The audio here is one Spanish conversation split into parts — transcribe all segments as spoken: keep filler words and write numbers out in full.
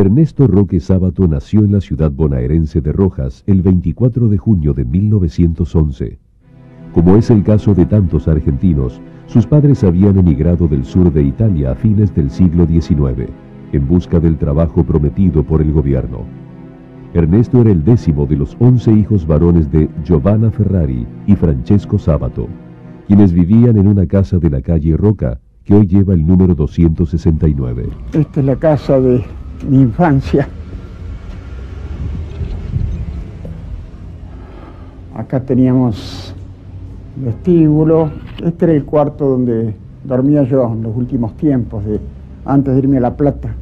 Ernesto Roque Sábato nació en la ciudad bonaerense de Rojas el veinticuatro de junio de mil novecientos once. Como es el caso de tantos argentinos, sus padres habían emigrado del sur de Italia a fines del siglo diecinueve, en busca del trabajo prometido por el gobierno. Ernesto era el décimo de los once hijos varones de Giovanna Ferrari y Francesco Sábato, quienes vivían en una casa de la calle Roca, que hoy lleva el número doscientos sesenta y nueve. Esta es la casa de mi infancia. Acá teníamos vestíbulo. Este era el cuarto donde dormía yo en los últimos tiempos, de, antes de irme a La Plata.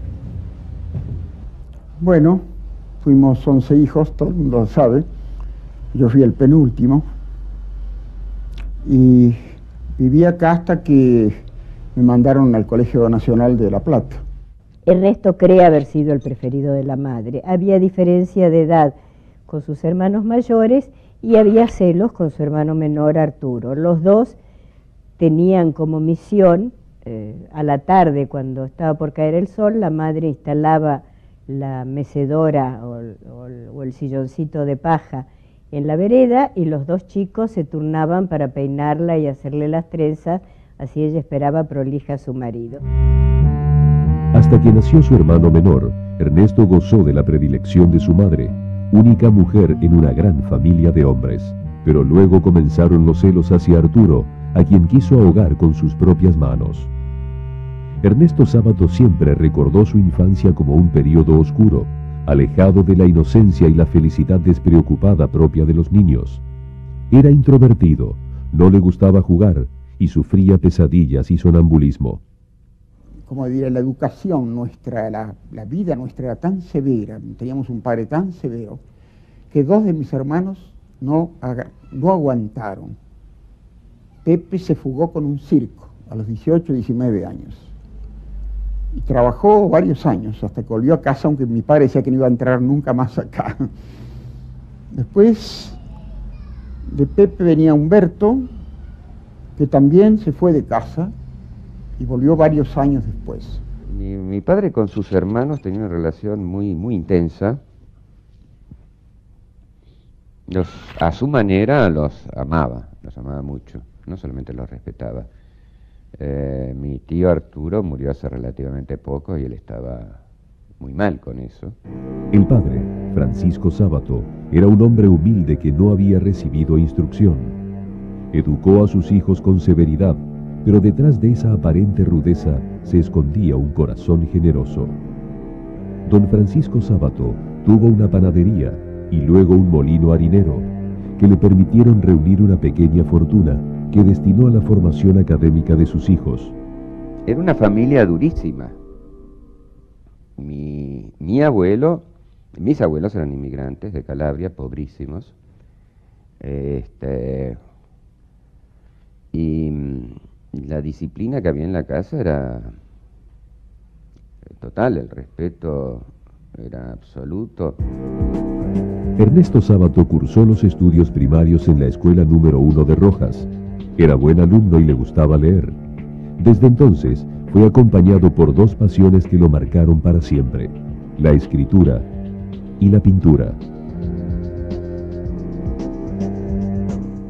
Bueno, fuimos once hijos, todo el mundo lo sabe. Yo fui el penúltimo. Y viví acá hasta que me mandaron al Colegio Nacional de La Plata. Ernesto cree haber sido el preferido de la madre. Había diferencia de edad con sus hermanos mayores y había celos con su hermano menor Arturo. Los dos tenían como misión, eh, a la tarde cuando estaba por caer el sol, la madre instalaba la mecedora o, o, o el silloncito de paja en la vereda y los dos chicos se turnaban para peinarla y hacerle las trenzas, así ella esperaba prolija a su marido. Hasta que nació su hermano menor, Ernesto gozó de la predilección de su madre, única mujer en una gran familia de hombres. Pero luego comenzaron los celos hacia Arturo, a quien quiso ahogar con sus propias manos. Ernesto Sábato siempre recordó su infancia como un periodo oscuro, alejado de la inocencia y la felicidad despreocupada propia de los niños. Era introvertido, no le gustaba jugar y sufría pesadillas y sonambulismo. Como diré, la educación nuestra, la, la vida nuestra era tan severa, teníamos un padre tan severo, que dos de mis hermanos no, no aguantaron. Pepe se fugó con un circo a los dieciocho, diecinueve años. Y trabajó varios años, hasta que volvió a casa, aunque mi padre decía que no iba a entrar nunca más acá. Después de Pepe venía Humberto, que también se fue de casa y volvió varios años después. Mi, mi padre con sus hermanos tenía una relación muy, muy intensa. Los, a su manera los amaba, los amaba mucho, no solamente los respetaba. Eh, mi tío Arturo murió hace relativamente poco y él estaba muy mal con eso. El padre, Francisco Sábato, era un hombre humilde que no había recibido instrucción. Educó a sus hijos con severidad, pero detrás de esa aparente rudeza se escondía un corazón generoso. Don Francisco Sábato tuvo una panadería y luego un molino harinero, que le permitieron reunir una pequeña fortuna que destinó a la formación académica de sus hijos. Era una familia durísima. Mi, mi abuelo, mis abuelos eran inmigrantes de Calabria, pobrísimos. Este, y la disciplina que había en la casa era total, el respeto era absoluto. Ernesto Sábato cursó los estudios primarios en la escuela número uno de Rojas. Era buen alumno y le gustaba leer. Desde entonces fue acompañado por dos pasiones que lo marcaron para siempre: la escritura y la pintura.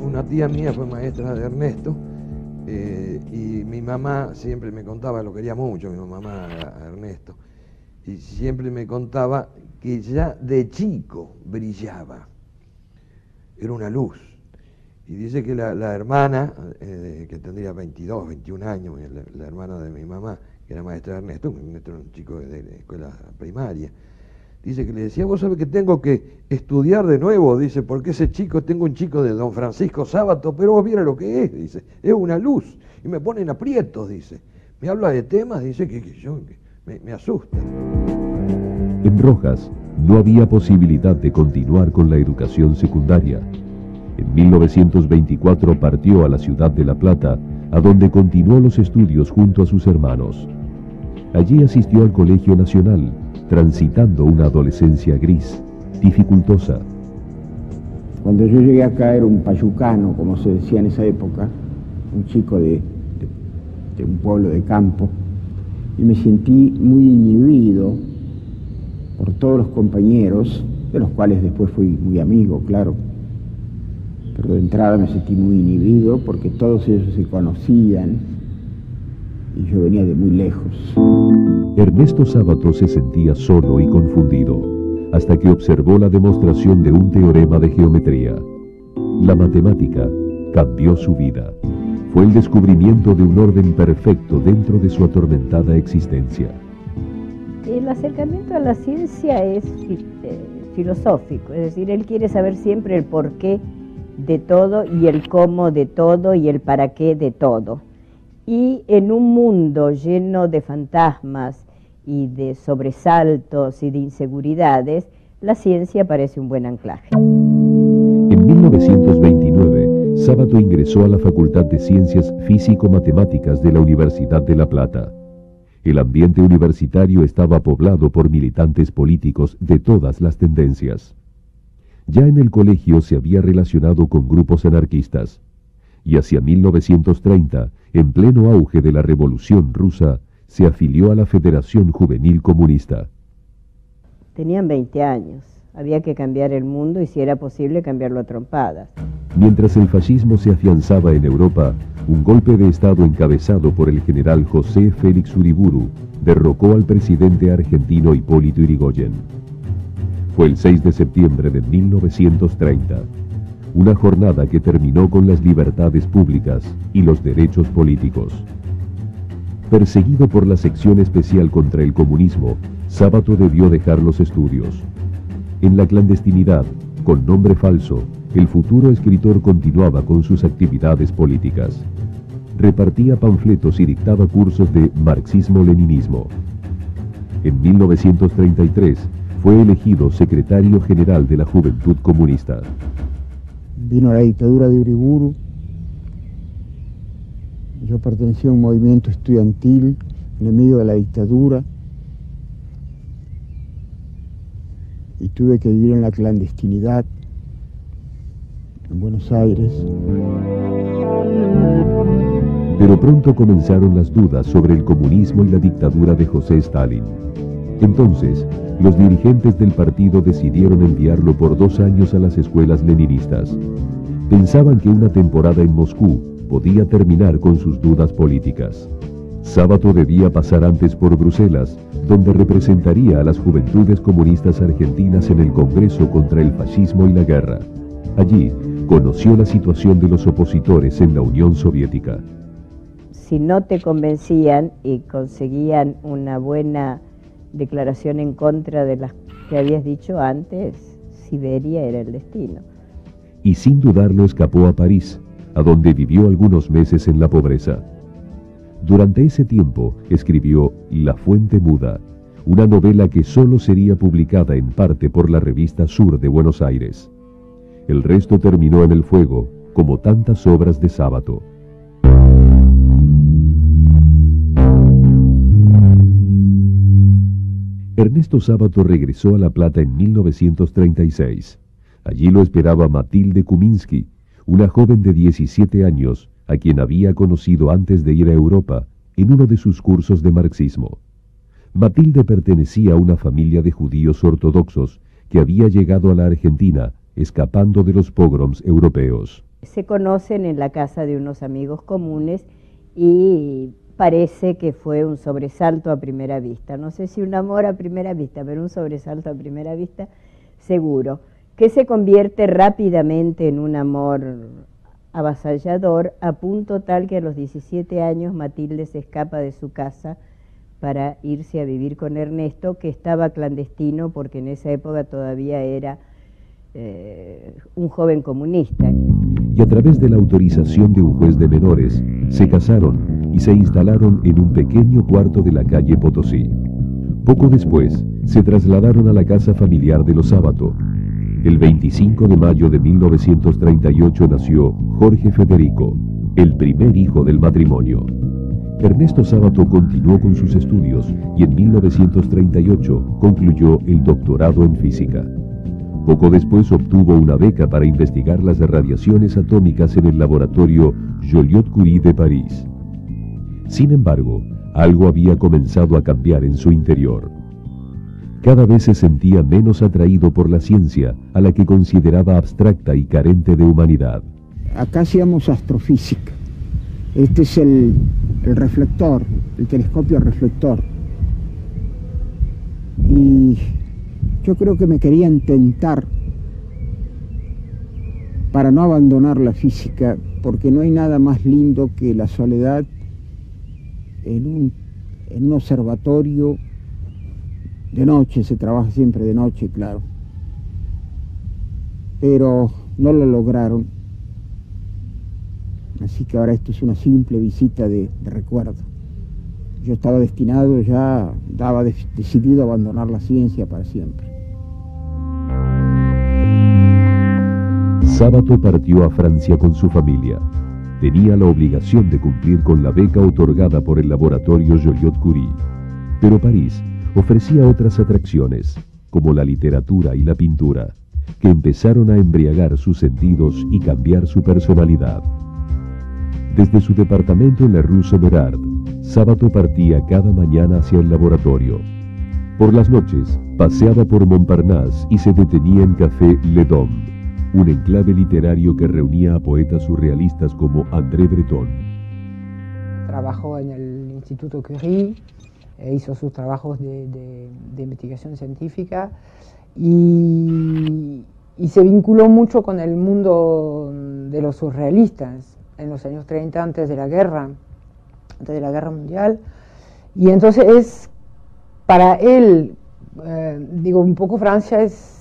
Una tía mía fue maestra de Ernesto eh, y mi mamá siempre me contaba, lo quería mucho mi mamá a Ernesto, y siempre me contaba que ya de chico brillaba, era una luz. Y dice que la, la hermana, eh, que tendría veintidós, veintiún años, la, la hermana de mi mamá, que era maestra de Ernesto, Ernesto era un chico de, de escuela primaria, dice que le decía, vos sabés que tengo que estudiar de nuevo, dice, porque ese chico, tengo un chico de don Francisco Sábato, pero vos viera lo que es, dice, es una luz, y me ponen aprietos, dice, me habla de temas, dice que, que yo, que me, me asusta. En Rojas no había posibilidad de continuar con la educación secundaria. En mil novecientos veinticuatro partió a la ciudad de La Plata, a donde continuó los estudios junto a sus hermanos. Allí asistió al Colegio Nacional, transitando una adolescencia gris, dificultosa. Cuando yo llegué acá era un payucano, como se decía en esa época, un chico de, de, de un pueblo de campo, y me sentí muy inhibido por todos los compañeros, de los cuales después fui muy amigo, claro. Pero de entrada me sentí muy inhibido porque todos ellos se conocían y yo venía de muy lejos. Ernesto Sábato se sentía solo y confundido, hasta que observó la demostración de un teorema de geometría. La matemática cambió su vida. Fue el descubrimiento de un orden perfecto dentro de su atormentada existencia. El acercamiento a la ciencia es eh, filosófico, es decir, él quiere saber siempre el porqué de todo y el cómo de todo y el para qué de todo. Y en un mundo lleno de fantasmas y de sobresaltos y de inseguridades, la ciencia parece un buen anclaje. En mil novecientos veintinueve, Sábato ingresó a la Facultad de Ciencias Físico-Matemáticas de la Universidad de La Plata. El ambiente universitario estaba poblado por militantes políticos de todas las tendencias. Ya en el colegio se había relacionado con grupos anarquistas. Y hacia mil novecientos treinta, en pleno auge de la Revolución Rusa, se afilió a la Federación Juvenil Comunista. Tenían veinte años. Había que cambiar el mundo y, si era posible, cambiarlo a trompadas. Mientras el fascismo se afianzaba en Europa, un golpe de Estado encabezado por el general José Félix Uriburu derrocó al presidente argentino Hipólito Yrigoyen. Fue el seis de septiembre de mil novecientos treinta. Una jornada que terminó con las libertades públicas y los derechos políticos. Perseguido por la sección especial contra el comunismo, Sábato debió dejar los estudios. En la clandestinidad, con nombre falso, el futuro escritor continuaba con sus actividades políticas. Repartía panfletos y dictaba cursos de marxismo-leninismo. En mil novecientos treinta y tres fue elegido secretario general de la Juventud Comunista. Vino la dictadura de Uriburu, yo pertenecía a un movimiento estudiantil enemigo de la dictadura y tuve que vivir en la clandestinidad en Buenos Aires. Pero pronto comenzaron las dudas sobre el comunismo y la dictadura de José Stalin. Entonces, los dirigentes del partido decidieron enviarlo por dos años a las escuelas leninistas. Pensaban que una temporada en Moscú podía terminar con sus dudas políticas. Sábato debía pasar antes por Bruselas, donde representaría a las juventudes comunistas argentinas en el Congreso contra el fascismo y la guerra. Allí conoció la situación de los opositores en la Unión Soviética. Si no te convencían y conseguían una buena declaración en contra de las que habías dicho antes, Siberia era el destino. Y sin dudarlo escapó a París, a donde vivió algunos meses en la pobreza. Durante ese tiempo escribió La Fuente Muda, una novela que solo sería publicada en parte por la revista Sur de Buenos Aires. El resto terminó en el fuego, como tantas obras de Sábato. Ernesto Sábato regresó a La Plata en mil novecientos treinta y seis. Allí lo esperaba Matilde Kuminsky, una joven de diecisiete años, a quien había conocido antes de ir a Europa en uno de sus cursos de marxismo. Matilde pertenecía a una familia de judíos ortodoxos que había llegado a la Argentina escapando de los pogroms europeos. Se conocen en la casa de unos amigos comunes y parece que fue un sobresalto a primera vista, no sé si un amor a primera vista, pero un sobresalto a primera vista seguro, que se convierte rápidamente en un amor avasallador, a punto tal que a los diecisiete años Matilde se escapa de su casa para irse a vivir con Ernesto, que estaba clandestino porque en esa época todavía era eh, un joven comunista. Y a través de la autorización de un juez de menores, se casaron y se instalaron en un pequeño cuarto de la calle Potosí. Poco después, se trasladaron a la casa familiar de los Sábato. El veinticinco de mayo de mil novecientos treinta y ocho nació Jorge Federico, el primer hijo del matrimonio. Ernesto Sábato continuó con sus estudios y en mil novecientos treinta y ocho concluyó el doctorado en física. Poco después obtuvo una beca para investigar las radiaciones atómicas en el laboratorio Joliot-Curie de París. Sin embargo, algo había comenzado a cambiar en su interior. Cada vez se sentía menos atraído por la ciencia, a la que consideraba abstracta y carente de humanidad. Acá hacíamos astrofísica. Este es el, el reflector, el telescopio reflector. Y yo creo que me querían tentar para no abandonar la física, porque no hay nada más lindo que la soledad en un, en un observatorio de noche. Se trabaja siempre de noche, claro, pero no lo lograron, así que ahora esto es una simple visita de, de recuerdo. Yo estaba destinado, ya estaba de, decidido a abandonar la ciencia para siempre. Sábato partió a Francia con su familia. Tenía la obligación de cumplir con la beca otorgada por el laboratorio Joliot-Curie. Pero París ofrecía otras atracciones, como la literatura y la pintura, que empezaron a embriagar sus sentidos y cambiar su personalidad. Desde su departamento en la Rue Sommerard, Sábato partía cada mañana hacia el laboratorio. Por las noches, paseaba por Montparnasse y se detenía en Café Le Dôme, un enclave literario que reunía a poetas surrealistas como André Breton. Trabajó en el Instituto Curie, eh, hizo sus trabajos de, de, de investigación científica y, y se vinculó mucho con el mundo de los surrealistas en los años treinta, antes de la guerra, antes de la guerra mundial. Y entonces es, para él, eh, digo, un poco Francia es,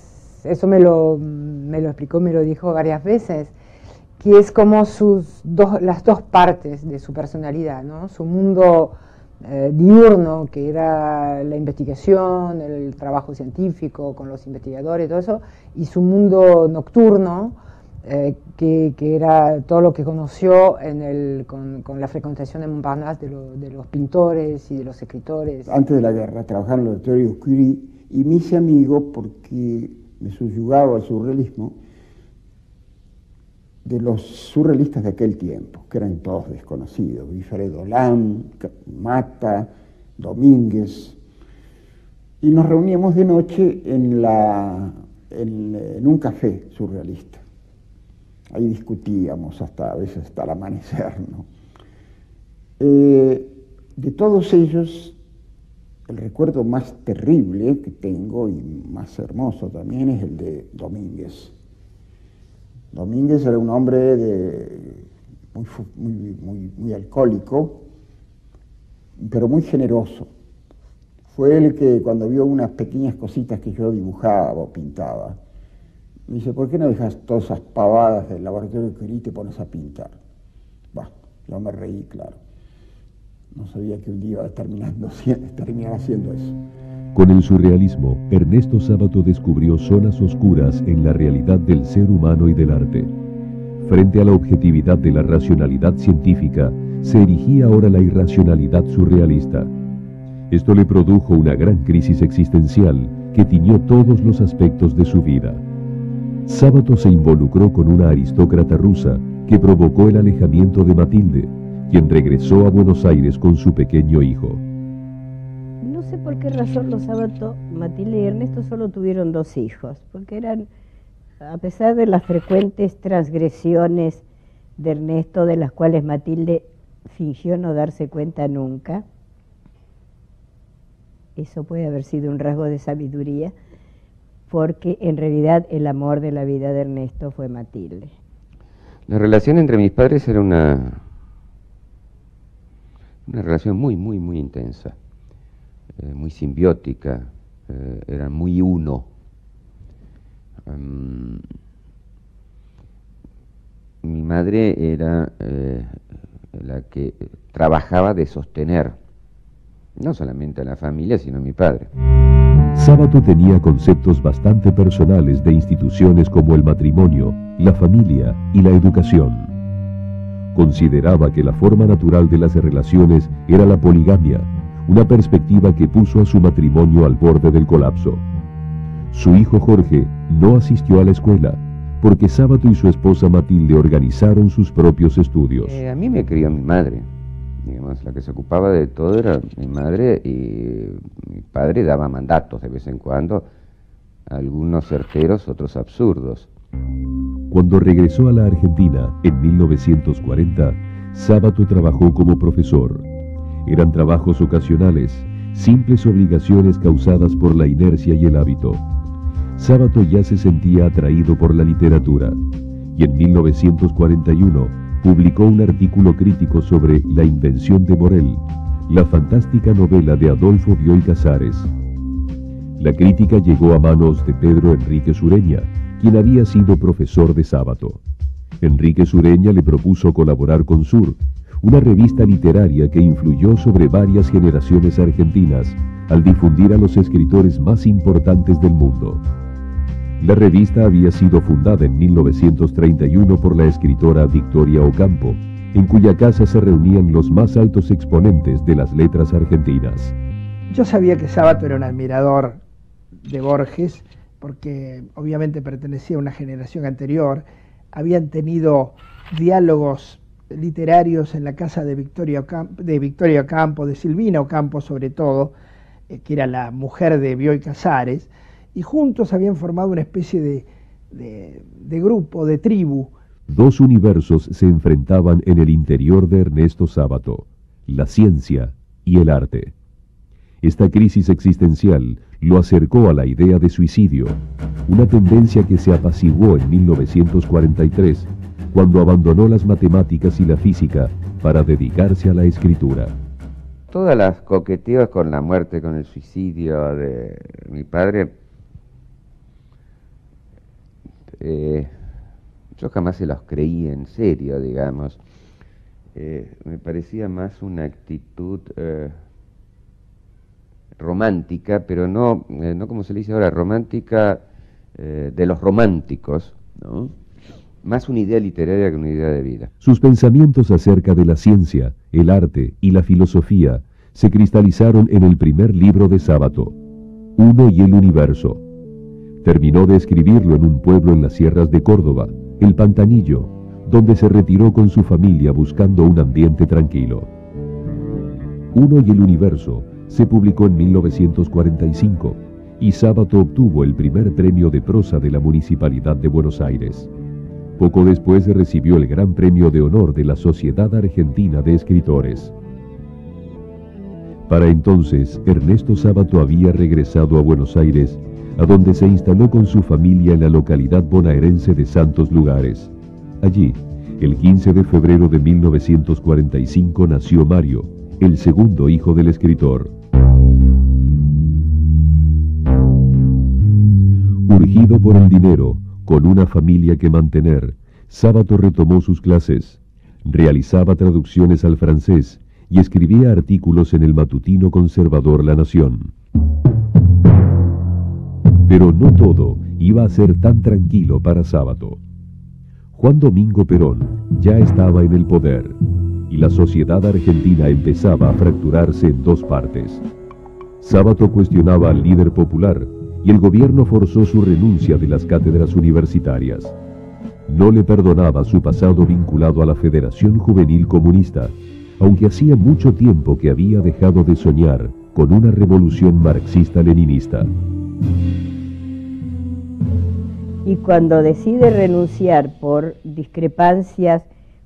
eso me lo, me lo explicó, me lo dijo varias veces, que es como sus dos, las dos partes de su personalidad, ¿no? Su mundo eh, diurno, que era la investigación, el trabajo científico con los investigadores, todo eso, y su mundo nocturno, eh, que, que era todo lo que conoció en el, con, con la frecuentación en Montparnasse de, lo, de los pintores y de los escritores. Antes de la guerra trabajaron en el laboratorio Curie y me hice amigo porque me subyugaba al surrealismo de los surrealistas de aquel tiempo, que eran todos desconocidos: Wilfred Olam, Mata, Domínguez. Y nos reuníamos de noche en, la, en, en un café surrealista. Ahí discutíamos hasta a veces hasta el amanecer, ¿no? Eh, de todos ellos, el recuerdo más terrible que tengo, y más hermoso también, es el de Domínguez. Domínguez era un hombre de, muy, muy, muy, muy alcohólico, pero muy generoso. Fue el que, cuando vio unas pequeñas cositas que yo dibujaba o pintaba, me dice: ¿por qué no dejas todas esas pavadas del laboratorio que y te pones a pintar? Bah, yo me reí, claro. No sabía que un día iba a terminar haciendo eso. Con el surrealismo, Ernesto Sábato descubrió zonas oscuras en la realidad del ser humano y del arte. Frente a la objetividad de la racionalidad científica, se erigía ahora la irracionalidad surrealista. Esto le produjo una gran crisis existencial que tiñó todos los aspectos de su vida. Sábato se involucró con una aristócrata rusa que provocó el alejamiento de Matilde, quien regresó a Buenos Aires con su pequeño hijo. No sé por qué razón los Sábato, Matilde y Ernesto solo tuvieron dos hijos, porque eran, a pesar de las frecuentes transgresiones de Ernesto, de las cuales Matilde fingió no darse cuenta nunca, eso puede haber sido un rasgo de sabiduría, porque en realidad el amor de la vida de Ernesto fue Matilde. La relación entre mis padres era una... Una relación muy, muy, muy intensa, eh, muy simbiótica, eh, eran muy uno. Um, mi madre era eh, la que trabajaba de sostener, no solamente a la familia, sino a mi padre. Sábato tenía conceptos bastante personales de instituciones como el matrimonio, la familia y la educación. Consideraba que la forma natural de las relaciones era la poligamia, una perspectiva que puso a su matrimonio al borde del colapso. Su hijo Jorge no asistió a la escuela, porque Sábato y su esposa Matilde organizaron sus propios estudios. Eh, a mí me crió mi madre. digamos, la que se ocupaba de todo era mi madre, y mi padre daba mandatos de vez en cuando, algunos certeros, otros absurdos. Cuando regresó a la Argentina en mil novecientos cuarenta, Sábato trabajó como profesor. Eran trabajos ocasionales, simples obligaciones causadas por la inercia y el hábito. Sábato ya se sentía atraído por la literatura, y en mil novecientos cuarenta y uno publicó un artículo crítico sobre La invención de Morel, la fantástica novela de Adolfo Bioy Casares. La crítica llegó a manos de Pedro Enrique Sureña, quien había sido profesor de Sábato. Enrique Sureña le propuso colaborar con Sur, una revista literaria que influyó sobre varias generaciones argentinas al difundir a los escritores más importantes del mundo. La revista había sido fundada en mil novecientos treinta y uno por la escritora Victoria Ocampo, en cuya casa se reunían los más altos exponentes de las letras argentinas. Yo sabía que Sábato era un admirador de Borges, porque obviamente pertenecía a una generación anterior. Habían tenido diálogos literarios en la casa de Victoria Ocampo, de, Victoria Ocampo, de Silvina Ocampo sobre todo, eh, que era la mujer de Bioy Casares, y juntos habían formado una especie de, de, de grupo, de tribu. Dos universos se enfrentaban en el interior de Ernesto Sábato, la ciencia y el arte. Esta crisis existencial lo acercó a la idea de suicidio, una tendencia que se apaciguó en mil novecientos cuarenta y tres, cuando abandonó las matemáticas y la física para dedicarse a la escritura. Todas las coqueteos con la muerte, con el suicidio de mi padre, eh, yo jamás se los creí en serio, digamos. Eh, me parecía más una actitud... Eh, romántica, pero no, eh, no como se le dice ahora, romántica eh, de los románticos, ¿no? Más una idea literaria que una idea de vida. Sus pensamientos acerca de la ciencia, el arte y la filosofía se cristalizaron en el primer libro de Sábato, Uno y el Universo. Terminó de escribirlo en un pueblo en las sierras de Córdoba, el Pantanillo, donde se retiró con su familia buscando un ambiente tranquilo. Uno y el Universo se publicó en mil novecientos cuarenta y cinco y Sábato obtuvo el primer premio de prosa de la Municipalidad de Buenos Aires. Poco después recibió el Gran Premio de Honor de la Sociedad Argentina de Escritores. Para entonces, Ernesto Sábato había regresado a Buenos Aires, a donde se instaló con su familia en la localidad bonaerense de Santos Lugares. Allí, el quince de febrero de mil novecientos cuarenta y cinco nació Mario, el segundo hijo del escritor. Urgido por el dinero, con una familia que mantener, Sábato retomó sus clases, realizaba traducciones al francés y escribía artículos en el matutino conservador La Nación. Pero no todo iba a ser tan tranquilo para Sábato. Juan Domingo Perón ya estaba en el poder y la sociedad argentina empezaba a fracturarse en dos partes. Sábato cuestionaba al líder popular, y el gobierno forzó su renuncia de las cátedras universitarias. No le perdonaba su pasado vinculado a la Federación Juvenil Comunista, aunque hacía mucho tiempo que había dejado de soñar con una revolución marxista-leninista. Y cuando decide renunciar por discrepancias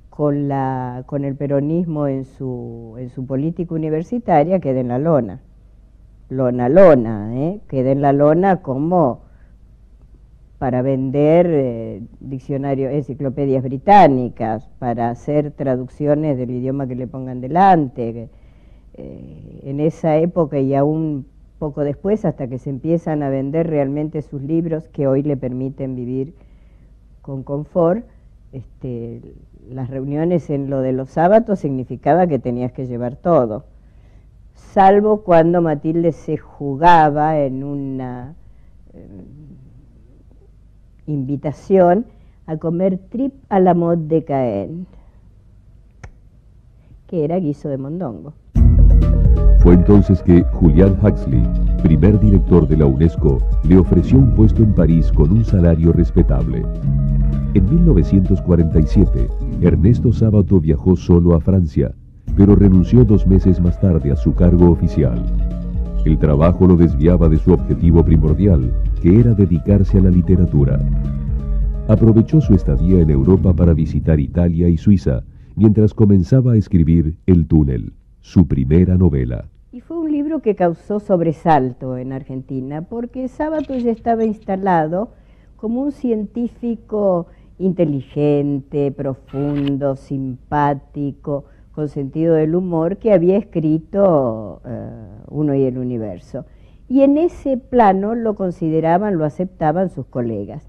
con, la, con el peronismo en su, en su política universitaria, queda en la lona. Lona, lona, ¿eh? Queda en la lona como para vender eh, diccionarios, enciclopedias británicas, para hacer traducciones del idioma que le pongan delante. Eh, en esa época y aún poco después, hasta que se empiezan a vender realmente sus libros que hoy le permiten vivir con confort, este, las reuniones en lo de los sábados significaba que tenías que llevar todo, salvo cuando Matilde se jugaba en una eh, invitación a comer trip a la mode de Caen, que era guiso de mondongo. Fue entonces que Julian Huxley, primer director de la UNESCO, le ofreció un puesto en París con un salario respetable. En mil novecientos cuarenta y siete, Ernesto Sábato viajó solo a Francia, pero renunció dos meses más tarde a su cargo oficial. El trabajo lo desviaba de su objetivo primordial, que era dedicarse a la literatura. Aprovechó su estadía en Europa para visitar Italia y Suiza, mientras comenzaba a escribir El Túnel, su primera novela. Y fue un libro que causó sobresalto en Argentina, porque Sábato ya estaba instalado como un científico inteligente, profundo, simpático, con sentido del humor, que había escrito uh, Uno y el Universo. Y en ese plano lo consideraban, lo aceptaban sus colegas.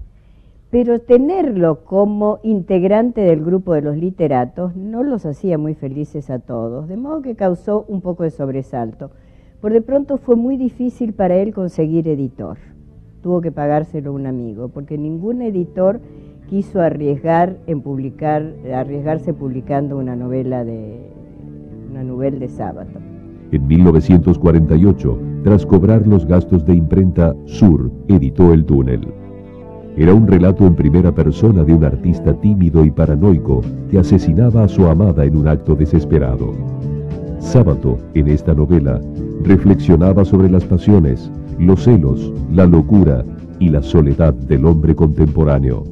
Pero tenerlo como integrante del grupo de los literatos no los hacía muy felices a todos, de modo que causó un poco de sobresalto. Por de pronto fue muy difícil para él conseguir editor. Tuvo que pagárselo a un amigo, porque ningún editor quiso arriesgar en publicar, arriesgarse publicando una novela de una novela de Sábato. En mil novecientos cuarenta y ocho, tras cobrar los gastos de imprenta, Sur editó El Túnel. Era un relato en primera persona de un artista tímido y paranoico que asesinaba a su amada en un acto desesperado. Sábato, en esta novela, reflexionaba sobre las pasiones, los celos, la locura y la soledad del hombre contemporáneo.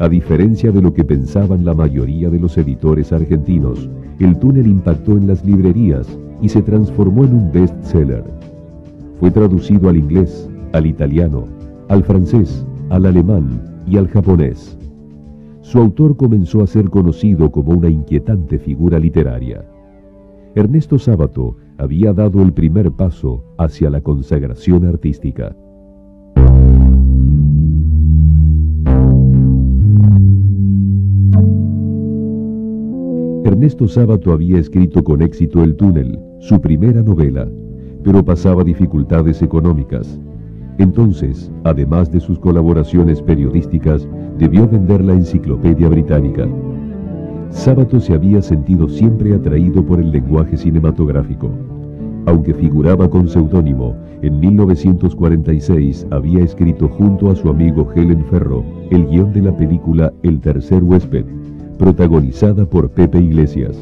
A diferencia de lo que pensaban la mayoría de los editores argentinos, El Túnel impactó en las librerías y se transformó en un best-seller. Fue traducido al inglés, al italiano, al francés, al alemán y al japonés. Su autor comenzó a ser conocido como una inquietante figura literaria. Ernesto Sábato había dado el primer paso hacia la consagración artística. Ernesto Sábato había escrito con éxito El Túnel, su primera novela, pero pasaba dificultades económicas. Entonces, además de sus colaboraciones periodísticas, debió vender la Enciclopedia Británica. Sábato se había sentido siempre atraído por el lenguaje cinematográfico. Aunque figuraba con seudónimo, en mil novecientos cuarenta y seis había escrito junto a su amigo Helen Ferro el guión de la película El Tercer Huésped, protagonizada por Pepe Iglesias.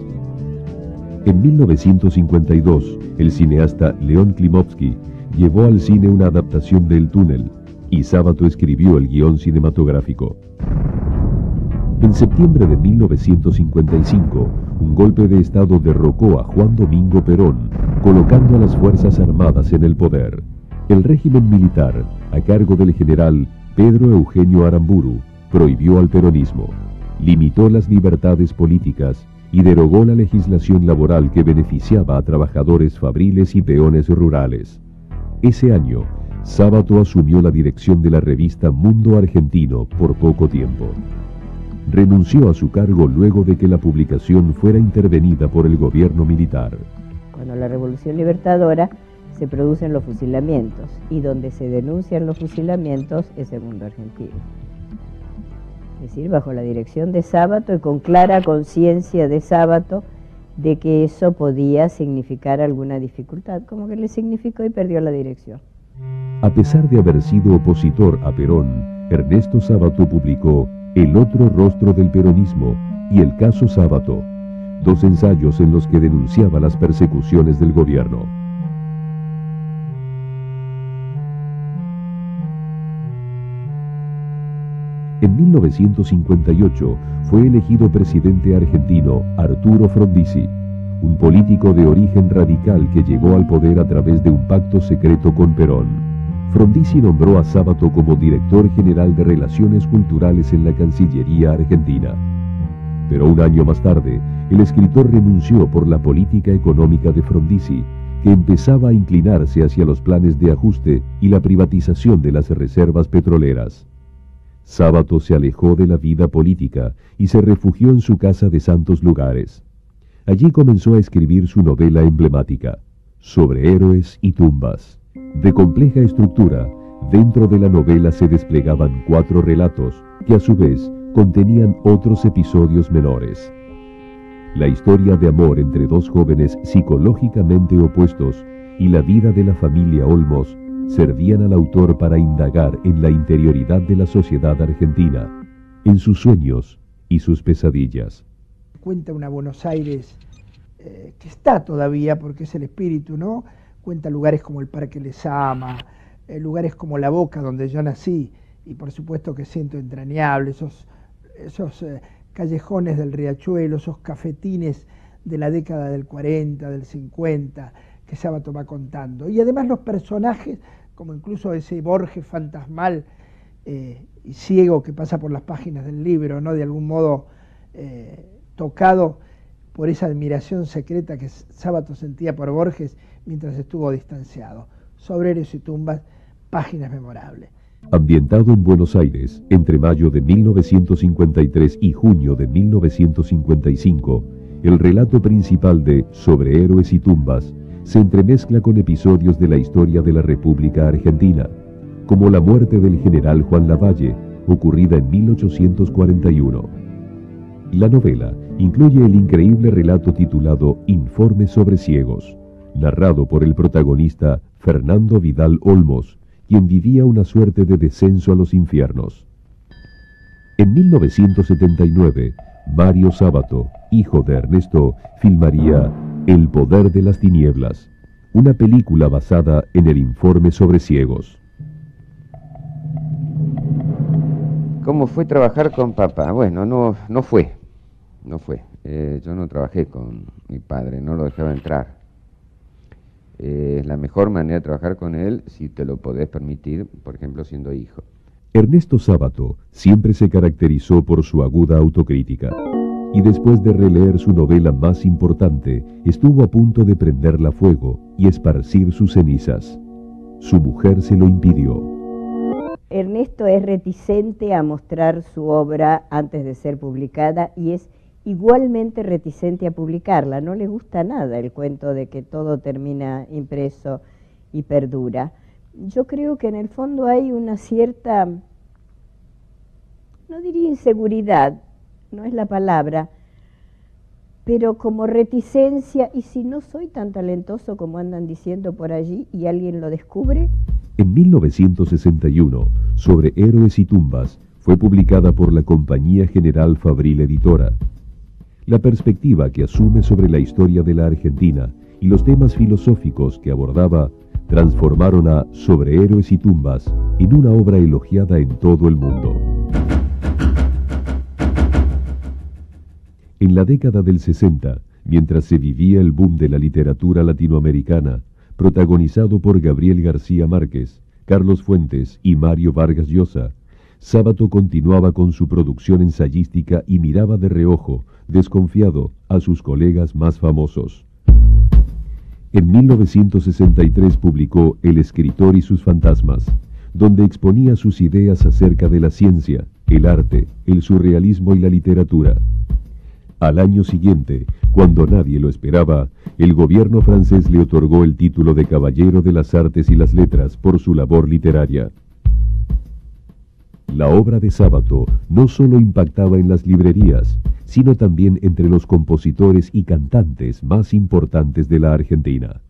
En mil novecientos cincuenta y dos, el cineasta León Klimovsky llevó al cine una adaptación de El Túnel, y Sábato escribió el guión cinematográfico. En septiembre de mil novecientos cincuenta y cinco, un golpe de Estado derrocó a Juan Domingo Perón, colocando a las Fuerzas Armadas en el poder. El régimen militar, a cargo del general Pedro Eugenio Aramburu, prohibió al peronismo, limitó las libertades políticas y derogó la legislación laboral que beneficiaba a trabajadores fabriles y peones rurales. Ese año, Sábato asumió la dirección de la revista Mundo Argentino por poco tiempo. Renunció a su cargo luego de que la publicación fuera intervenida por el gobierno militar. Cuando la Revolución Libertadora, se producen los fusilamientos, y donde se denuncian los fusilamientos es el Mundo Argentino. Es decir, bajo la dirección de Sábato y con clara conciencia de Sábato de que eso podía significar alguna dificultad, como que le significó y perdió la dirección. A pesar de haber sido opositor a Perón, Ernesto Sábato publicó El otro rostro del peronismo y El caso Sábato, dos ensayos en los que denunciaba las persecuciones del gobierno. En mil novecientos cincuenta y ocho fue elegido presidente argentino Arturo Frondizi, un político de origen radical que llegó al poder a través de un pacto secreto con Perón. Frondizi nombró a Sábato como director general de Relaciones Culturales en la Cancillería Argentina. Pero un año más tarde, el escritor renunció por la política económica de Frondizi, que empezaba a inclinarse hacia los planes de ajuste y la privatización de las reservas petroleras. Sábato se alejó de la vida política y se refugió en su casa de Santos Lugares. Allí comenzó a escribir su novela emblemática, Sobre héroes y tumbas. De compleja estructura, dentro de la novela se desplegaban cuatro relatos que a su vez contenían otros episodios menores. La historia de amor entre dos jóvenes psicológicamente opuestos y la vida de la familia Olmos servían al autor para indagar en la interioridad de la sociedad argentina, en sus sueños y sus pesadillas. Cuenta una Buenos Aires eh, que está todavía, porque es el espíritu, ¿no? Cuenta lugares como el Parque Lezama, eh, lugares como La Boca, donde yo nací, y por supuesto que siento entrañable esos, esos eh, callejones del Riachuelo, esos cafetines de la década del cuarenta, del cincuenta, que Sábato va contando. Y además los personajes, como incluso ese Borges fantasmal eh, y ciego que pasa por las páginas del libro, ¿no? De algún modo eh, tocado por esa admiración secreta que Sábato sentía por Borges mientras estuvo distanciado. Sobre héroes y tumbas, páginas memorables. Ambientado en Buenos Aires entre mayo de mil novecientos cincuenta y tres y junio de mil novecientos cincuenta y cinco, el relato principal de Sobre héroes y tumbas se entremezcla con episodios de la historia de la República Argentina, como la muerte del general Juan Lavalle, ocurrida en mil ochocientos cuarenta y uno. La novela incluye el increíble relato titulado Informe sobre ciegos, narrado por el protagonista Fernando Vidal Olmos, quien vivía una suerte de descenso a los infiernos. En mil novecientos setenta y nueve, Mario Sábato, hijo de Ernesto, filmaría El poder de las tinieblas, una película basada en el informe sobre ciegos. ¿Cómo fue trabajar con papá? Bueno, no, no fue, no fue. Eh, yo no trabajé con mi padre, no lo dejaba entrar. Es eh, la mejor manera de trabajar con él, si te lo podés permitir, por ejemplo, siendo hijo. Ernesto Sábato siempre se caracterizó por su aguda autocrítica, y después de releer su novela más importante, estuvo a punto de prenderla a fuego y esparcir sus cenizas. Su mujer se lo impidió. Ernesto es reticente a mostrar su obra antes de ser publicada y es igualmente reticente a publicarla. No le gusta nada el cuento de que todo termina impreso y perdura. Yo creo que en el fondo hay una cierta, no diría inseguridad, no es la palabra, pero como reticencia, y si no soy tan talentoso como andan diciendo por allí y alguien lo descubre. En mil novecientos sesenta y uno, Sobre héroes y tumbas fue publicada por la Compañía General Fabril Editora. La perspectiva que asume sobre la historia de la Argentina y los temas filosóficos que abordaba transformaron a Sobre héroes y tumbas en una obra elogiada en todo el mundo. En la década del sesenta, mientras se vivía el boom de la literatura latinoamericana, protagonizado por Gabriel García Márquez, Carlos Fuentes y Mario Vargas Llosa, Sábato continuaba con su producción ensayística y miraba de reojo, desconfiado, a sus colegas más famosos. En mil novecientos sesenta y tres publicó El escritor y sus fantasmas, donde exponía sus ideas acerca de la ciencia, el arte, el surrealismo y la literatura. Al año siguiente, cuando nadie lo esperaba, el gobierno francés le otorgó el título de Caballero de las Artes y las Letras por su labor literaria. La obra de Sábato no solo impactaba en las librerías, sino también entre los compositores y cantantes más importantes de la Argentina.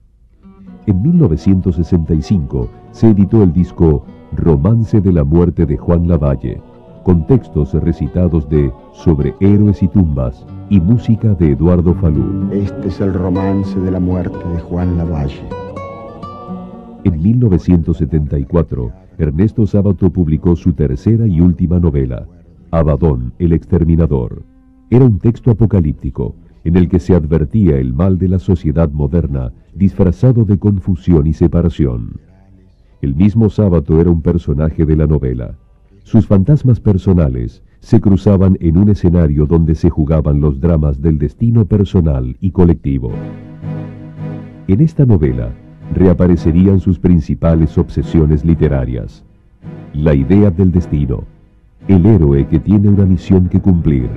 En mil novecientos sesenta y cinco se editó el disco Romance de la muerte de Juan Lavalle, con textos recitados de Sobre héroes y tumbas y música de Eduardo Falú. Este es el romance de la muerte de Juan Lavalle. En mil novecientos setenta y cuatro, Ernesto Sábato publicó su tercera y última novela, Abadón, el exterminador. Era un texto apocalíptico, en el que se advertía el mal de la sociedad moderna, disfrazado de confusión y separación. El mismo Sábato era un personaje de la novela. Sus fantasmas personales se cruzaban en un escenario donde se jugaban los dramas del destino personal y colectivo. En esta novela, reaparecerían sus principales obsesiones literarias. La idea del destino, el héroe que tiene una misión que cumplir,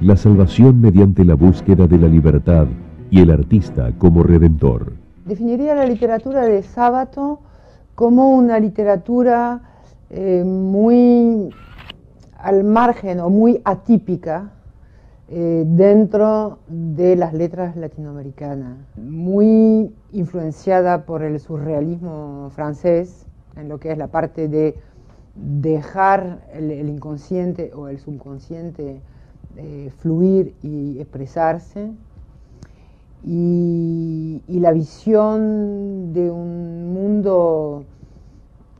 la salvación mediante la búsqueda de la libertad y el artista como redentor. Definiría la literatura de Sábato como una literatura eh, muy al margen o muy atípica Eh, dentro de las letras latinoamericanas, muy influenciada por el surrealismo francés, en lo que es la parte de dejar el, el inconsciente o el subconsciente eh, fluir y expresarse, y, y la visión de un mundo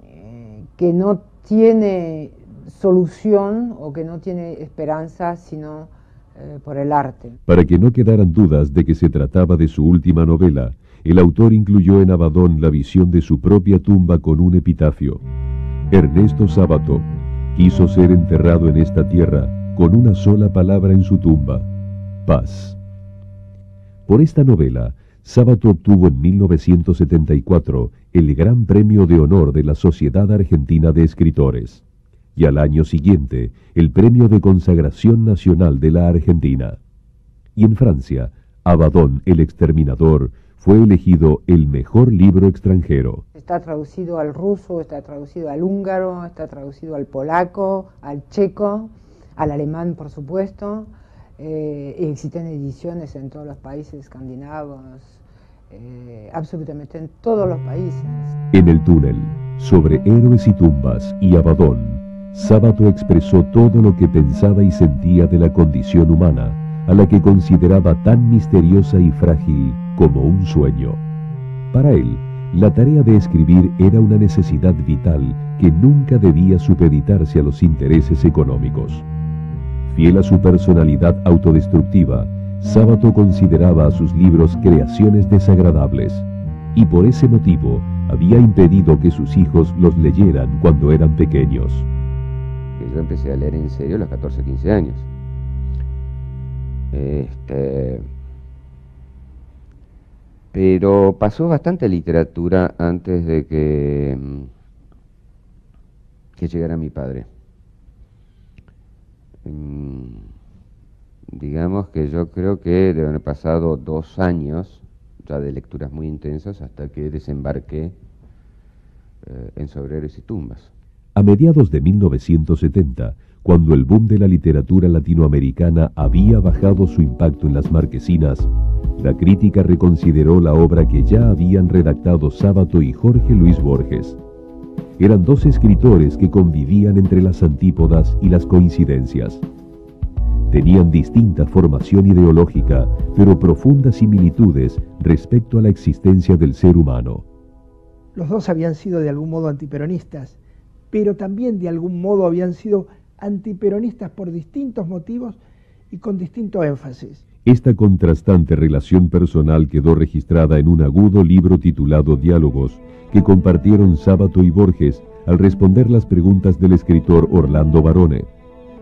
eh, que no tiene solución o que no tiene esperanza sino eh, por el arte. Para que no quedaran dudas de que se trataba de su última novela, el autor incluyó en Abadón la visión de su propia tumba con un epitafio. Ernesto Sábato quiso ser enterrado en esta tierra con una sola palabra en su tumba: paz. Por esta novela, Sábato obtuvo en mil novecientos setenta y cuatro el Gran Premio de Honor de la Sociedad Argentina de Escritores y al año siguiente el Premio de Consagración Nacional de la Argentina. Y en Francia, Abadón, el exterminador, fue elegido el mejor libro extranjero. Está traducido al ruso, está traducido al húngaro, está traducido al polaco, al checo, al alemán, por supuesto. Eh, existen ediciones en todos los países escandinavos, eh, absolutamente en todos los países. En El Túnel, sobre héroes y tumbas y Abadón, Sábato expresó todo lo que pensaba y sentía de la condición humana, a la que consideraba tan misteriosa y frágil como un sueño. Para él, la tarea de escribir era una necesidad vital que nunca debía supeditarse a los intereses económicos. Fiel a su personalidad autodestructiva, Sábato consideraba a sus libros creaciones desagradables, y por ese motivo había impedido que sus hijos los leyeran cuando eran pequeños. Yo empecé a leer en serio a los catorce, quince años. Este... Pero pasó bastante literatura antes de que, que llegara mi padre. Digamos que yo creo que deben haber pasado dos años ya de lecturas muy intensas hasta que desembarqué eh, en Sobre héroes y tumbas. A mediados de mil novecientos setenta, cuando el boom de la literatura latinoamericana había bajado su impacto en las marquesinas, la crítica reconsideró la obra que ya habían redactado Sábato y Jorge Luis Borges. Eran dos escritores que convivían entre las antípodas y las coincidencias. Tenían distinta formación ideológica, pero profundas similitudes respecto a la existencia del ser humano. Los dos habían sido de algún modo antiperonistas, pero también de algún modo habían sido antiperonistas por distintos motivos y con distinto énfasis. Esta contrastante relación personal quedó registrada en un agudo libro titulado Diálogos, que compartieron Sábato y Borges al responder las preguntas del escritor Orlando Barone.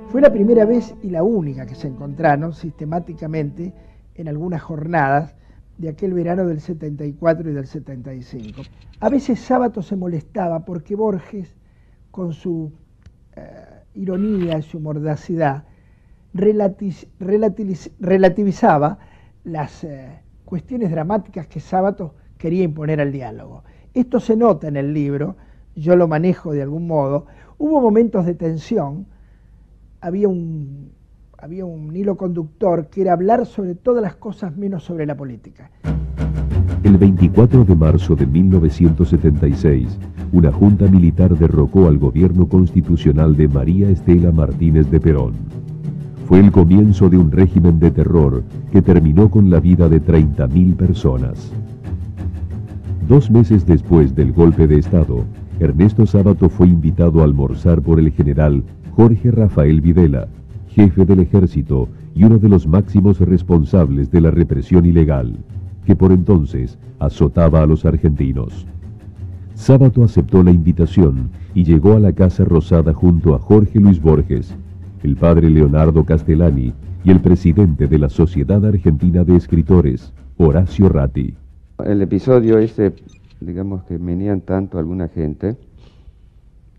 Fue la primera vez y la única que se encontraron sistemáticamente en algunas jornadas de aquel verano del setenta y cuatro y del setenta y cinco. A veces Sábato se molestaba porque Borges, con su eh, ironía y su mordacidad, Relatiz, relatiz, relativizaba las eh, cuestiones dramáticas que Sábato quería imponer al diálogo. Esto se nota en el libro, yo lo manejo de algún modo. Hubo momentos de tensión, había un, había un hilo conductor que era hablar sobre todas las cosas menos sobre la política. El veinticuatro de marzo de mil novecientos setenta y seis, una junta militar derrocó al gobierno constitucional de María Estela Martínez de Perón. Fue el comienzo de un régimen de terror que terminó con la vida de treinta mil personas. Dos meses después del golpe de Estado, Ernesto Sábato fue invitado a almorzar por el general Jorge Rafael Videla, jefe del ejército y uno de los máximos responsables de la represión ilegal, que por entonces azotaba a los argentinos. Sábato aceptó la invitación y llegó a la Casa Rosada junto a Jorge Luis Borges, el padre Leonardo Castellani y el presidente de la Sociedad Argentina de Escritores, Horacio Ratti. El episodio ese, digamos que menían tanto a alguna gente,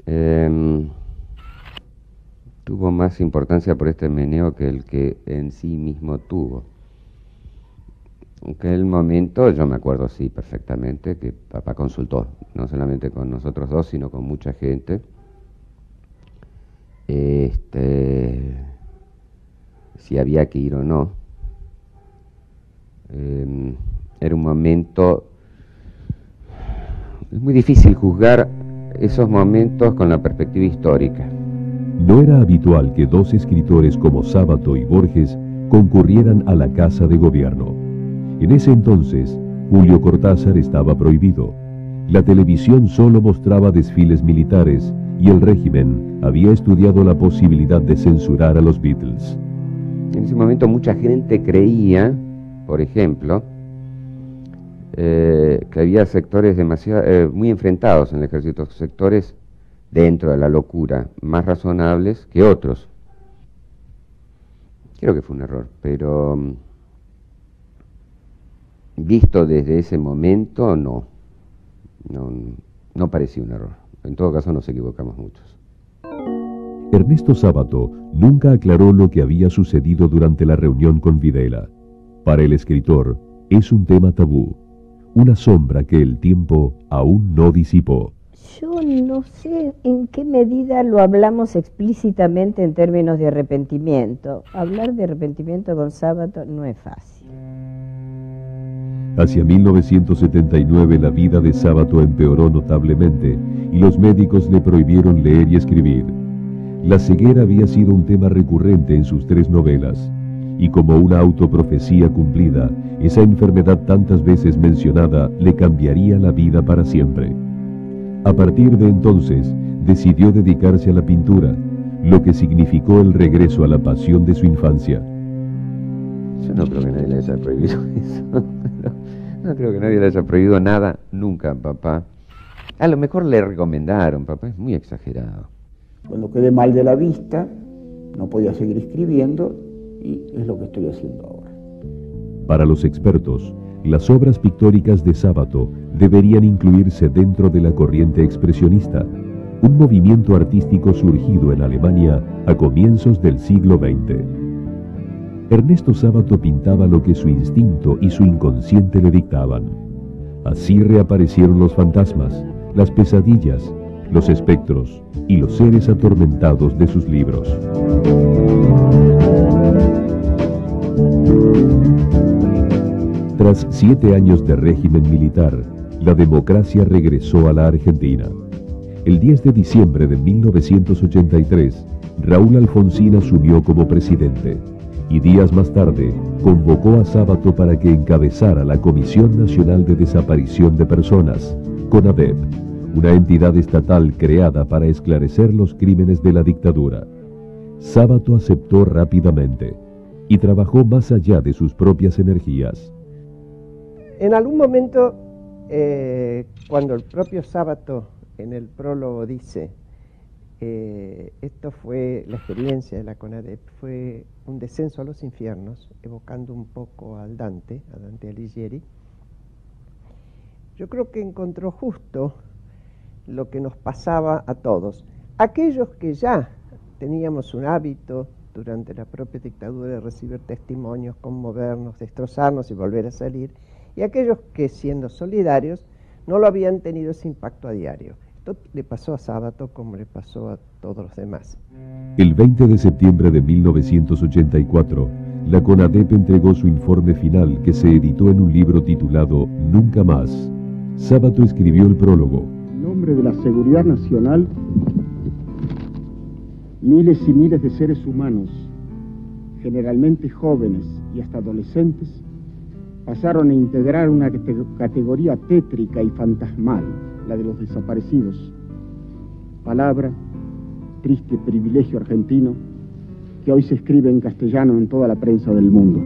eh, tuvo más importancia por este meneo que el que en sí mismo tuvo. En aquel momento, yo me acuerdo sí perfectamente, que papá consultó, no solamente con nosotros dos, sino con mucha gente. Este, si había que ir o no. Eh, era un momento, es muy difícil juzgar esos momentos con la perspectiva histórica. No era habitual que dos escritores como Sábato y Borges concurrieran a la Casa de Gobierno. En ese entonces, Julio Cortázar estaba prohibido. La televisión solo mostraba desfiles militares y el régimen había estudiado la posibilidad de censurar a los Beatles. En ese momento mucha gente creía, por ejemplo, eh, que había sectores demasiado, eh, muy enfrentados en el ejército, sectores dentro de la locura, más razonables que otros. Creo que fue un error, pero visto desde ese momento, no. No, no parecía un error. En todo caso, nos equivocamos muchos. Ernesto Sábato nunca aclaró lo que había sucedido durante la reunión con Videla. Para el escritor, es un tema tabú, una sombra que el tiempo aún no disipó. Yo no sé en qué medida lo hablamos explícitamente en términos de arrepentimiento. Hablar de arrepentimiento con Sábato no es fácil. Hacia mil novecientos setenta y nueve la vida de Sábato empeoró notablemente y los médicos le prohibieron leer y escribir. La ceguera había sido un tema recurrente en sus tres novelas y, como una autoprofecía cumplida, esa enfermedad tantas veces mencionada le cambiaría la vida para siempre. A partir de entonces decidió dedicarse a la pintura, lo que significó el regreso a la pasión de su infancia. Yo no creo que nadie le haya prohibido eso. No, no creo que nadie le haya prohibido nada, nunca a papá. A lo mejor le recomendaron, papá es muy exagerado. Cuando quedé mal de la vista, no podía seguir escribiendo y es lo que estoy haciendo ahora. Para los expertos, las obras pictóricas de Sábato deberían incluirse dentro de la corriente expresionista, un movimiento artístico surgido en Alemania a comienzos del siglo veinte. Ernesto Sábato pintaba lo que su instinto y su inconsciente le dictaban. Así reaparecieron los fantasmas, las pesadillas, los espectros y los seres atormentados de sus libros. Tras siete años de régimen militar, la democracia regresó a la Argentina. El diez de diciembre de mil novecientos ochenta y tres, Raúl Alfonsín asumió como presidente. Y días más tarde, convocó a Sábato para que encabezara la Comisión Nacional de Desaparición de Personas, CONADEP, una entidad estatal creada para esclarecer los crímenes de la dictadura. Sábato aceptó rápidamente y trabajó más allá de sus propias energías. En algún momento, eh, cuando el propio Sábato en el prólogo dice: Eh, esto fue la experiencia de la CONADEP, fue un descenso a los infiernos, evocando un poco al Dante, a Dante Alighieri. Yo creo que encontró justo lo que nos pasaba a todos. Aquellos que ya teníamos un hábito durante la propia dictadura de recibir testimonios, conmovernos, destrozarnos y volver a salir, y aquellos que, siendo solidarios, no lo habían tenido ese impacto a diario. Esto le pasó a Sábato como le pasó a todos los demás. El veinte de septiembre de mil novecientos ochenta y cuatro, la CONADEP entregó su informe final que se editó en un libro titulado Nunca Más. Sábato escribió el prólogo. En nombre de la seguridad nacional, miles y miles de seres humanos, generalmente jóvenes y hasta adolescentes, pasaron a integrar una categoría tétrica y fantasmal, la de los desaparecidos, palabra, triste privilegio argentino, que hoy se escribe en castellano en toda la prensa del mundo.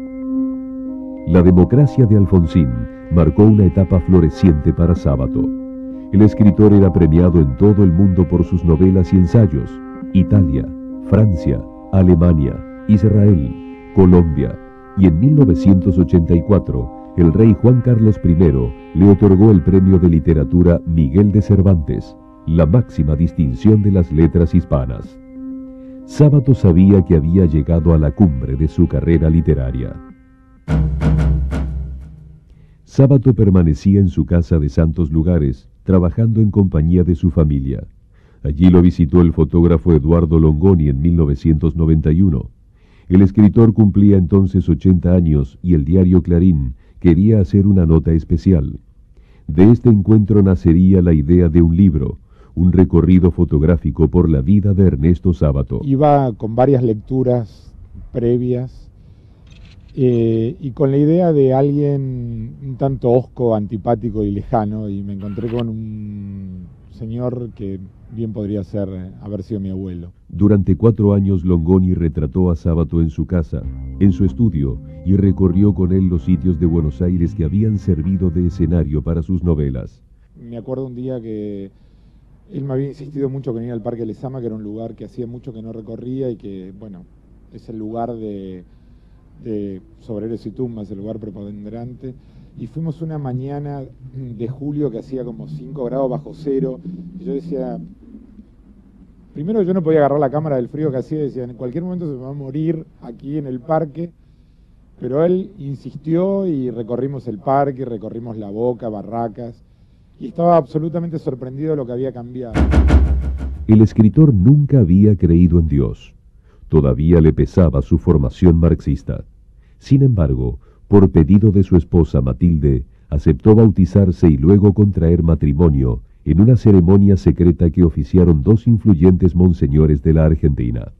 La democracia de Alfonsín marcó una etapa floreciente para Sábato. El escritor era premiado en todo el mundo por sus novelas y ensayos. Italia, Francia, Alemania, Israel, Colombia, y en mil novecientos ochenta y cuatro, el rey Juan Carlos primero le otorgó el premio de literatura Miguel de Cervantes, la máxima distinción de las letras hispanas. Sábato sabía que había llegado a la cumbre de su carrera literaria. Sábato permanecía en su casa de Santos Lugares, trabajando en compañía de su familia. Allí lo visitó el fotógrafo Eduardo Longoni en mil novecientos noventa y uno. El escritor cumplía entonces ochenta años y el diario Clarín quería hacer una nota especial. De este encuentro nacería la idea de un libro, un recorrido fotográfico por la vida de Ernesto Sábato. Iba con varias lecturas previas eh, y con la idea de alguien un tanto hosco, antipático y lejano, y me encontré con un señor que bien podría ser, haber sido mi abuelo. Durante cuatro años Longoni retrató a Sábato en su casa, en su estudio, y recorrió con él los sitios de Buenos Aires que habían servido de escenario para sus novelas. Me acuerdo un día que él me había insistido mucho que venía al Parque Lezama, que era un lugar que hacía mucho que no recorría y que, bueno, es el lugar de, de Sobre héroes y tumbas, el lugar preponderante. Y fuimos una mañana de julio que hacía como cinco grados bajo cero. Y yo decía, primero yo no podía agarrar la cámara del frío que hacía, decía, en cualquier momento se me va a morir aquí en el parque. Pero él insistió y recorrimos el parque, recorrimos La Boca, Barracas. Y estaba absolutamente sorprendido de lo que había cambiado. El escritor nunca había creído en Dios. Todavía le pesaba su formación marxista. Sin embargo, por pedido de su esposa Matilde, aceptó bautizarse y luego contraer matrimonio en una ceremonia secreta que oficiaron dos influyentes monseñores de la Argentina.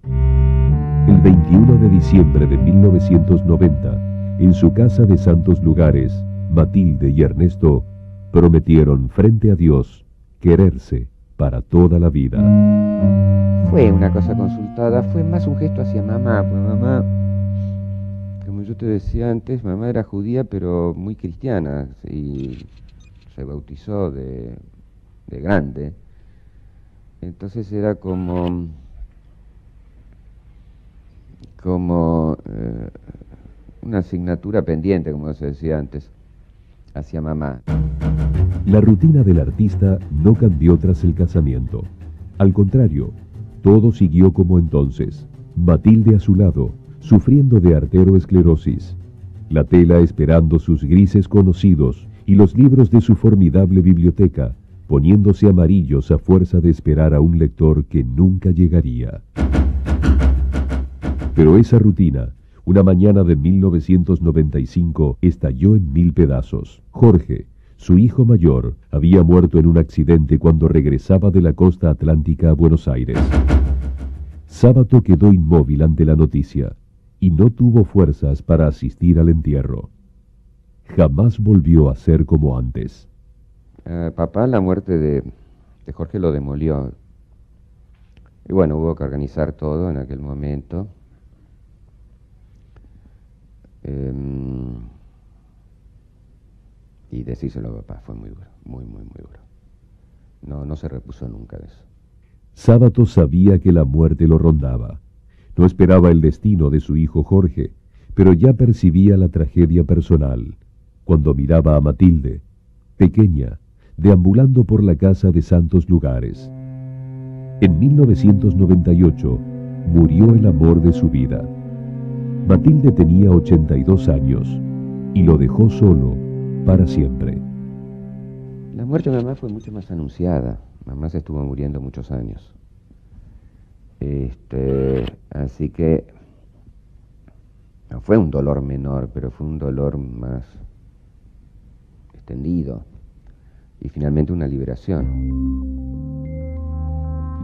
El veintiuno de diciembre de mil novecientos noventa, en su casa de Santos Lugares, Matilde y Ernesto prometieron frente a Dios quererse para toda la vida. Fue una cosa consultada, fue más un gesto hacia mamá, pues mamá, como yo te decía antes, mamá era judía pero muy cristiana y se bautizó de, de grande. Entonces era como, como eh, una asignatura pendiente, como se decía antes, hacia mamá. La rutina del artista no cambió tras el casamiento. Al contrario, todo siguió como entonces. Matilde a su lado, sufriendo de arteriosclerosis. La tela esperando sus grises conocidos y los libros de su formidable biblioteca, poniéndose amarillos a fuerza de esperar a un lector que nunca llegaría. Pero esa rutina, una mañana de mil novecientos noventa y cinco, estalló en mil pedazos. Jorge, su hijo mayor, había muerto en un accidente cuando regresaba de la costa atlántica a Buenos Aires. Sábato quedó inmóvil ante la noticia y no tuvo fuerzas para asistir al entierro. Jamás volvió a ser como antes. Eh, papá, la muerte de, de Jorge lo demolió. Y bueno, hubo que organizar todo en aquel momento. Eh, Y decírselo a papá, fue muy duro, muy, muy, muy duro. No, no se repuso nunca de eso. Sábato sabía que la muerte lo rondaba. No esperaba el destino de su hijo Jorge, pero ya percibía la tragedia personal. Cuando miraba a Matilde, pequeña, deambulando por la casa de Santos Lugares. En mil novecientos noventa y ocho, murió el amor de su vida. Matilde tenía ochenta y dos años y lo dejó solo para siempre. La muerte de mamá fue mucho más anunciada. Mamá se estuvo muriendo muchos años. Este, así que no fue un dolor menor, pero fue un dolor más extendido y finalmente una liberación.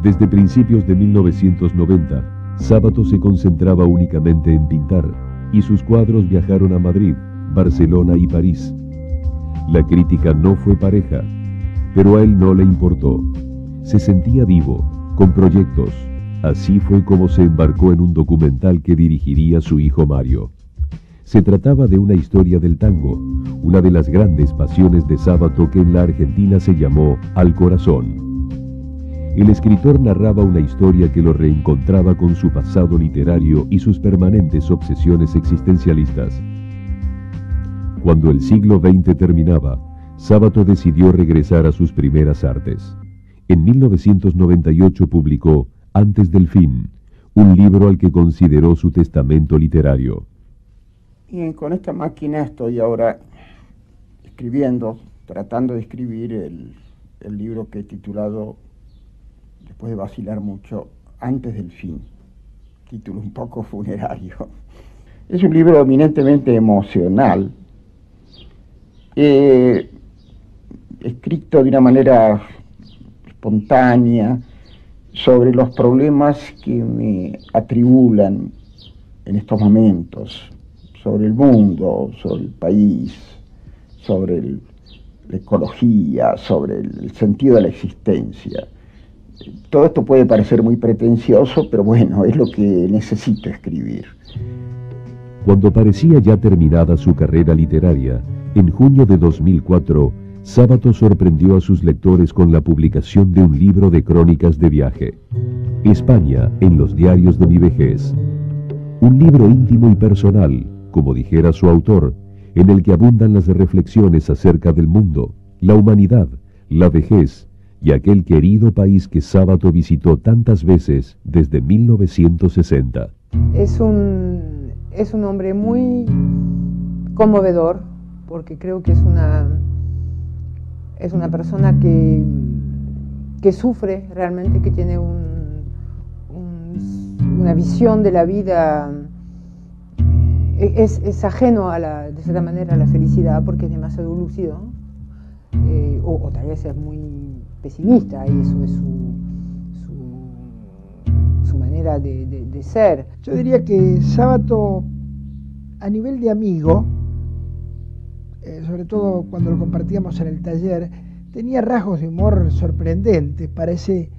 Desde principios de mil novecientos noventa, Sábato se concentraba únicamente en pintar y sus cuadros viajaron a Madrid, Barcelona y París. La crítica no fue pareja, pero a él no le importó. Se sentía vivo, con proyectos. Así fue como se embarcó en un documental que dirigiría su hijo Mario. Se trataba de una historia del tango, una de las grandes pasiones de Sábato que en la Argentina se llamó Al Corazón. El escritor narraba una historia que lo reencontraba con su pasado literario y sus permanentes obsesiones existencialistas. Cuando el siglo veinte terminaba, Sábato decidió regresar a sus primeras artes. En mil novecientos noventa y ocho publicó Antes del fin, un libro al que consideró su testamento literario. Bien, con esta máquina estoy ahora escribiendo, tratando de escribir el, el libro que he titulado, después de vacilar mucho, Antes del fin. Título un poco funerario. Es un libro eminentemente emocional. Eh, escrito de una manera espontánea sobre los problemas que me atribulan en estos momentos, sobre el mundo, sobre el país, sobre el, la ecología, sobre el, el sentido de la existencia. Todo esto puede parecer muy pretencioso, pero bueno, es lo que necesito escribir. Cuando parecía ya terminada su carrera literaria, en junio de dos mil cuatro, Sábato sorprendió a sus lectores con la publicación de un libro de crónicas de viaje, España en los diarios de mi vejez. Un libro íntimo y personal, como dijera su autor, en el que abundan las reflexiones acerca del mundo, la humanidad, la vejez y aquel querido país que Sábato visitó tantas veces desde mil novecientos sesenta. Es un, es un hombre muy conmovedor, porque creo que es una, es una persona que, que sufre realmente, que tiene un, un, una visión de la vida. Es, es ajeno, a la, de cierta manera, a la felicidad, porque es demasiado lúcido, eh, o, o tal vez es muy pesimista, y eso es su, su, su manera de, de, de ser. Yo diría que Sábato, a nivel de amigo, eh, sobre todo cuando lo compartíamos en el taller, tenía rasgos de humor sorprendentes. Para ese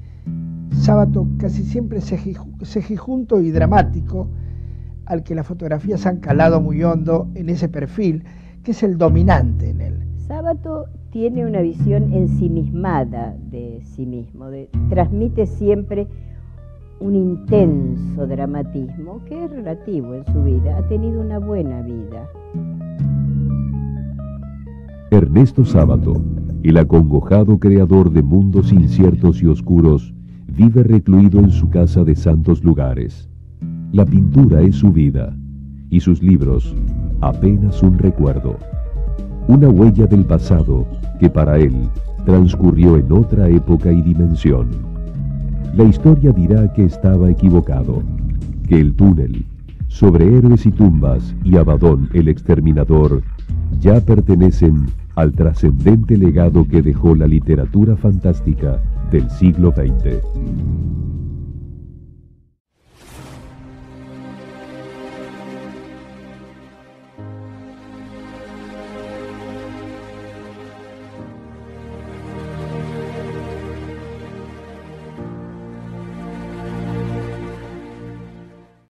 Sábato casi siempre cejijunto y dramático, al que las fotografías han calado muy hondo en ese perfil, que es el dominante en él. Sábato tiene una visión ensimismada de sí mismo, de, transmite siempre un intenso dramatismo que es relativo en su vida, ha tenido una buena vida. Ernesto Sábato, el acongojado creador de mundos inciertos y oscuros, vive recluido en su casa de santos lugares. La pintura es su vida, y sus libros apenas un recuerdo, una huella del pasado que para él transcurrió en otra época y dimensión. La historia dirá que estaba equivocado, que El Túnel, Sobre héroes y tumbas y Abadón, el exterminador, ya pertenecen al trascendente legado que dejó la literatura fantástica del siglo veinte.